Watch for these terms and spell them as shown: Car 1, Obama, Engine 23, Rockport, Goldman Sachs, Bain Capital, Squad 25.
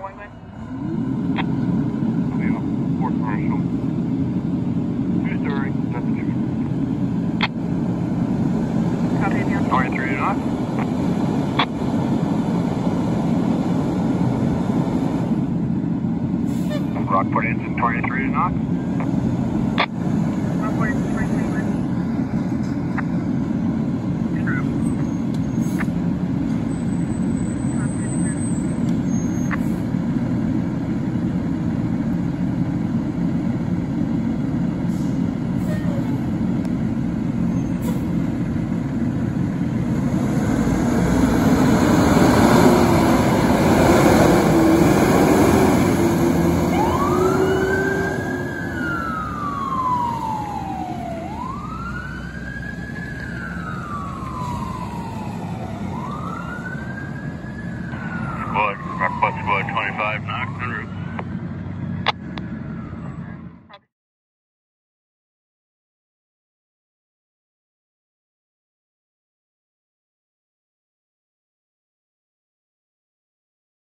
Car 1, Glenn. Fort Marshall. 2-story, nothing different. Copy, Admiral. Sorry, 3-9. Rockport Engine 23 to knock. Rockport Engine 23 to knock. True. Squad 25, knock, en route.